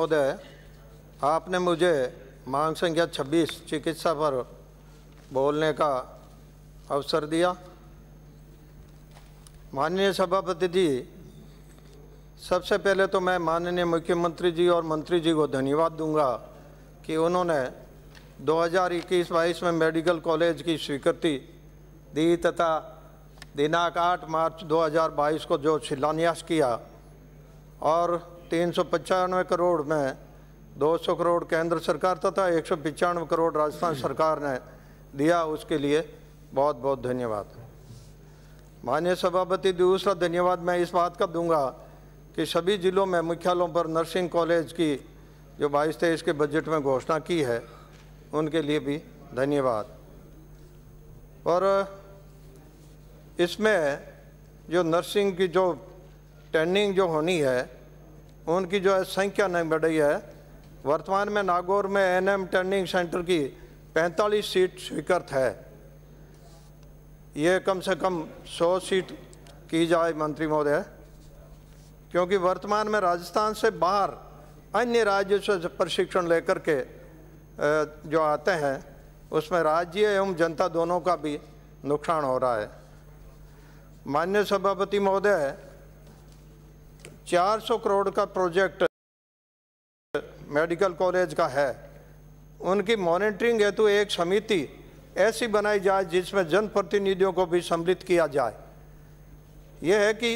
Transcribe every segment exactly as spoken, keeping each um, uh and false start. महोदय, आपने मुझे मांग संख्या छब्बीस चिकित्सा पर बोलने का अवसर दिया। माननीय सभापति जी, सबसे पहले तो मैं माननीय मुख्यमंत्री जी और मंत्री जी को धन्यवाद दूंगा कि उन्होंने दो हज़ार इक्कीस बाईस में मेडिकल कॉलेज की स्वीकृति दी तथा दिनांक आठ मार्च दो हज़ार बाईस को जो शिलान्यास किया और तीन सौ पचानवे करोड़ में दो सौ करोड़ केंद्र सरकार तथा एक सौ पचानवे करोड़ राजस्थान सरकार ने दिया, उसके लिए बहुत बहुत धन्यवाद। माननीय सभापति, दूसरा धन्यवाद मैं इस बात का दूंगा कि सभी जिलों में मुख्यालयों पर नर्सिंग कॉलेज की जो बाईस तेईस के बजट में घोषणा की है, उनके लिए भी धन्यवाद। और इसमें जो नर्सिंग की जो ट्रेनिंग जो होनी है, उनकी जो है संख्या नहीं बढ़ी है। वर्तमान में नागौर में एनएम ट्रेनिंग सेंटर की पैंतालीस सीट स्वीकृत है। ये कम से कम सौ सीट की जाए मंत्री महोदय, क्योंकि वर्तमान में राजस्थान से बाहर अन्य राज्यों से प्रशिक्षण लेकर के जो आते हैं, उसमें राज्य एवं जनता दोनों का भी नुकसान हो रहा है। माननीय सभापति महोदय, चार सौ करोड़ का प्रोजेक्ट मेडिकल कॉलेज का है, उनकी मॉनिटरिंग हेतु एक समिति ऐसी बनाई जाए जिसमें जनप्रतिनिधियों को भी सम्मिलित किया जाए। यह है कि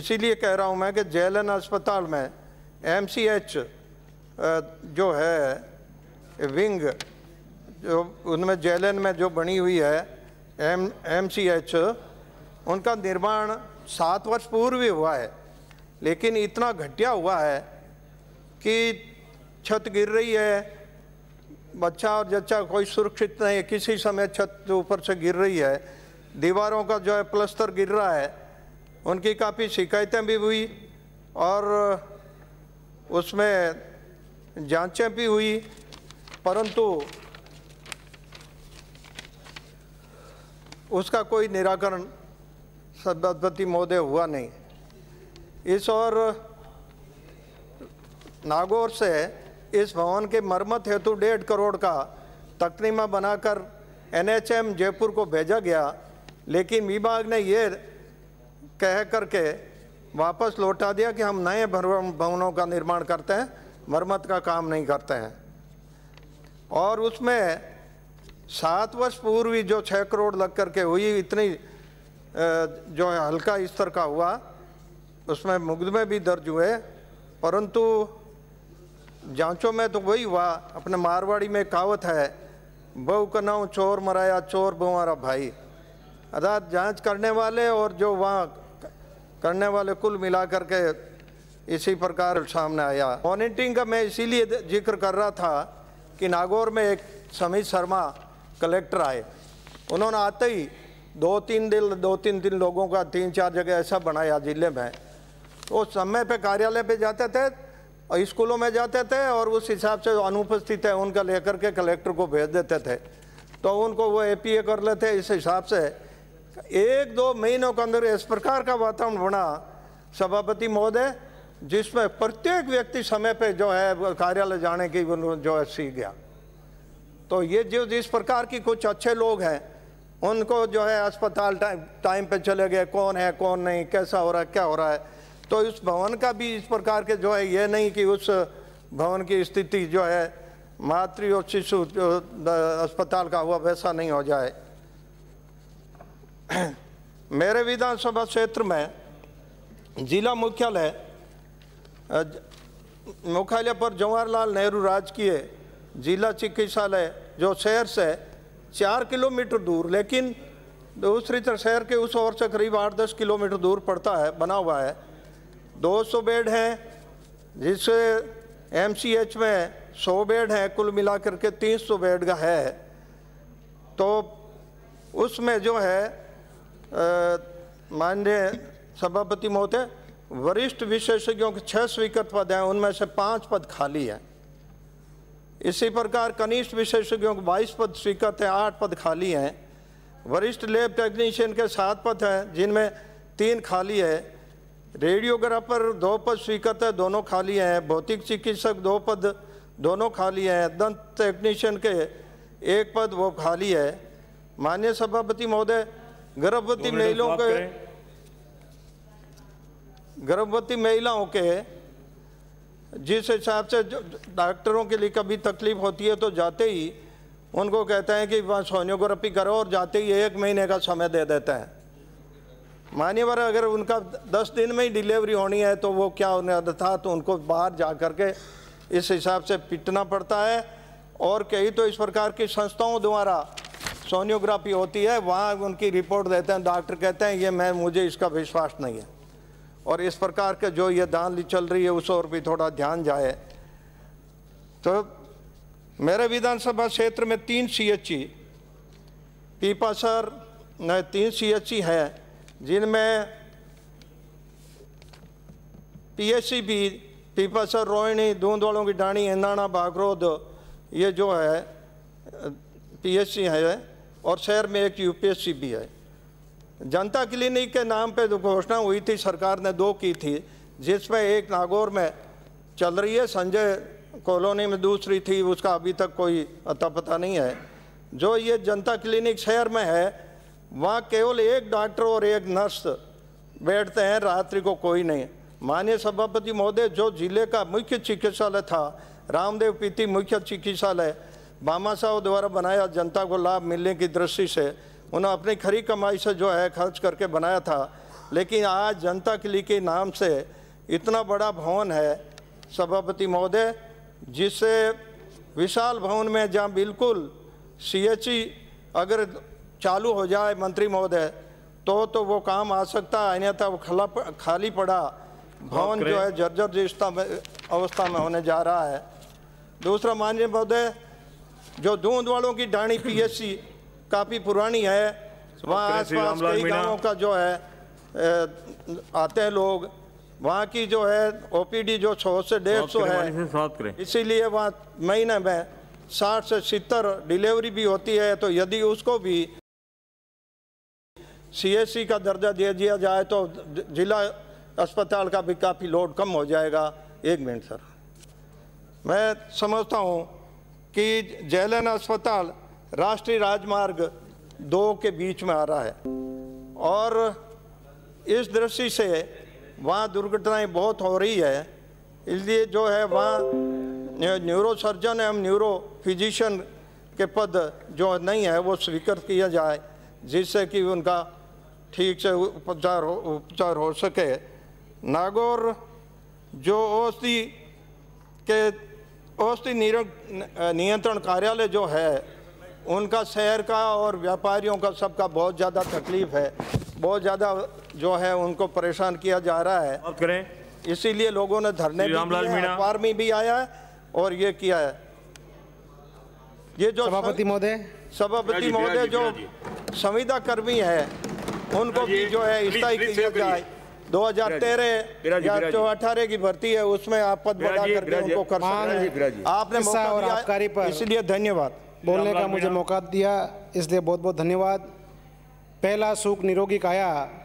इसीलिए कह रहा हूं मैं कि जेएलएन अस्पताल में एमसीएच जो है विंग जो उनमें जेएलएन में जो बनी हुई है एम एमसीएच, उनका निर्माण सात वर्ष पूर्व भी हुआ है, लेकिन इतना घटिया हुआ है कि छत गिर रही है, बच्चा और जच्चा कोई सुरक्षित नहीं है, किसी समय छत ऊपर से गिर रही है, दीवारों का जो है प्लस्तर गिर रहा है। उनकी काफ़ी शिकायतें भी हुई और उसमें जांचें भी हुई, परंतु उसका कोई निराकरण सभापति महोदय हुआ नहीं। इस और नागौर से इस भवन के मरम्मत हेतु डेढ़ करोड़ का तकनीमा बनाकर एनएचएम जयपुर को भेजा गया, लेकिन विभाग ने यह कह करके वापस लौटा दिया कि हम नए भवनों का निर्माण करते हैं, मरम्मत का काम नहीं करते हैं। और उसमें सात वर्ष पूर्व जो छः करोड़ लग करके हुई, इतनी जो है हल्का स्तर का हुआ, उसमें मुकदमे भी दर्ज हुए, परंतु जांचों में तो वही हुआ। अपने मारवाड़ी में कहावत है, बहु कनाऊ चोर मराया चोर बहुमारा भाई, अर्थात जांच करने वाले और जो वहाँ करने वाले कुल मिला करके इसी प्रकार सामने आया। मॉनिटरिंग का मैं इसीलिए जिक्र कर रहा था कि नागौर में एक समीर शर्मा कलेक्टर आए, उन्होंने आते ही दो तीन दिन दो तीन दिन लोगों का तीन चार जगह ऐसा बनाया जिले में। वो समय पे कार्यालय पे जाते थे और स्कूलों में जाते थे और उस हिसाब से अनुपस्थित है उनका लेकर के कलेक्टर को भेज देते थे, तो उनको वो एपीए कर लेते। इस हिसाब से एक दो महीनों के अंदर इस प्रकार का वातावरण बना सभापति महोदय, जिसमें प्रत्येक व्यक्ति समय पे जो है कार्यालय जाने की जो है सीख गया। तो ये जो जिस प्रकार की कुछ अच्छे लोग हैं, उनको जो है अस्पताल टाइम टाइम पे चले गए, कौन है कौन नहीं, कैसा हो रहा है क्या हो रहा है। तो इस भवन का भी इस प्रकार के जो है, ये नहीं कि उस भवन की स्थिति जो है मातृ और शिशु जो अस्पताल का हुआ वैसा नहीं हो जाए। मेरे विधानसभा क्षेत्र में जिला मुख्यालय मुख्यालय पर जवाहरलाल नेहरू राजकीय जिला चिकित्सालय जो शहर से चार किलोमीटर दूर, लेकिन दूसरी तरफ शहर के उस ओर से करीब आठ दस किलोमीटर दूर पड़ता है, बना हुआ है। दो सौ बेड हैं, जिससे एमसीएच में सौ बेड हैं, कुल मिलाकर के तीन सौ बेड का है। तो उसमें जो है माननीय सभापति महोदय, वरिष्ठ विशेषज्ञों के छः स्वीकृत पद हैं, उनमें से पाँच पद खाली हैं। इसी प्रकार कनिष्ठ विशेषज्ञों के बाईस पद स्वीकृत हैं, आठ पद खाली हैं। वरिष्ठ लैब टेक्नीशियन के सात पद हैं, जिनमें तीन खाली है। रेडियोग्राफर दो पद स्वीकृत है, दोनों खाली हैं। भौतिक चिकित्सक दो पद दोनों खाली हैं। दंत टेक्नीशियन के एक पद वो खाली है। माननीय सभापति महोदय, गर्भवती महिलाओं के गर्भवती महिलाओं के जिस हिसाब से डॉक्टरों के लिए कभी तकलीफ होती है तो जाते ही उनको कहते हैं कि वहाँ सोनियोग्राफी करो और जाते ही एक महीने का समय दे देते हैं। मान्यवर, अगर उनका दस दिन में ही डिलीवरी होनी है तो वो क्या होने था, तो उनको बाहर जा कर के इस हिसाब से पिटना पड़ता है। और कई तो इस प्रकार की संस्थाओं द्वारा सोनियोग्राफी होती है, वहाँ उनकी रिपोर्ट देते हैं, डॉक्टर कहते हैं ये मैं मुझे इसका विश्वास नहीं है। और इस प्रकार के जो ये धांधली चल रही है उस ओर भी थोड़ा ध्यान जाए। तो मेरे विधानसभा क्षेत्र में तीन सी एच ई पीपासर न तीन सी एच ई हैं, जिनमें पीएससी भी पीपासर, रोहिणी, दूंद वालों की डाणी, इंदाना, बागरोद, ये जो है पीएससी है। और शहर में एक यूपीएससी भी है। जनता क्लिनिक के नाम पे जो घोषणा हुई थी, सरकार ने दो की थी, जिसमें एक नागौर में चल रही है, संजय कॉलोनी में दूसरी थी, उसका अभी तक कोई अता पता नहीं है। जो ये जनता क्लिनिक शहर में है, वहाँ केवल एक डॉक्टर और एक नर्स बैठते हैं, रात्रि को कोई नहीं। माननीय सभापति महोदय, जो जिले का मुख्य चिकित्सालय था, रामदेव प्रीति मुख्य चिकित्सालय बामा साहू द्वारा बनाया, जनता को लाभ मिलने की दृष्टि से उन्होंने अपनी खरी कमाई से जो है खर्च करके बनाया था, लेकिन आज जनता के लिए के नाम से इतना बड़ा भवन है सभापति महोदय, जिससे विशाल भवन में जहाँ बिल्कुल सी एच ई अगर चालू हो जाए मंत्री महोदय तो तो वो काम आ सकता है, अन्यथा वो खला खाली पड़ा भवन जो है जर्जर जिस्ता में अवस्था में होने जा रहा है। दूसरा माननीय महोदय, जो दूंद वालों की डाणी पीएससी काफ़ी पुरानी है, वहाँ आसपास कई गांवों का जो है ए, आते हैं लोग, वहाँ की जो है ओपीडी जो सौ से डेढ़ सौ है, इसीलिए वहाँ महीने में साठ से सत्तर डिलीवरी भी होती है। तो यदि उसको भी सीएससी का दर्जा दे दिया जाए तो जिला अस्पताल का भी काफ़ी लोड कम हो जाएगा। एक मिनट सर, मैं समझता हूँ कि जैलन अस्पताल राष्ट्रीय राजमार्ग दो के बीच में आ रहा है और इस दृष्टि से वहाँ दुर्घटनाएं बहुत हो रही है, इसलिए जो है वहाँ न्यूरो सर्जन एवं न्यूरो फिजिशियन के पद जो नहीं है वो स्वीकृत किया जाए, जिससे कि उनका ठीक से उपचार हो उपचार हो सके। नागौर जो औषधि के औषधि नियंत्रण कार्यालय जो है, उनका शहर का और व्यापारियों का सबका बहुत ज़्यादा तकलीफ है, बहुत ज़्यादा जो है उनको परेशान किया जा रहा है, इसीलिए लोगों ने धरने अखबार में भी आया और ये किया है। ये जो सभापति महोदय सभापति महोदय जो संविदा कर्मी है उनको भी जो है स्थायी किया जाए। दो हजार तेरह या अठारह की भर्ती है, उसमें आप पद बढ़ा करके उनको कर सकते हैं। आपने मौका दिया, इसलिए धन्यवाद। बोलने का मुझे मौका दिया इसलिए बहुत बहुत धन्यवाद। पहला सुख निरोगी काया।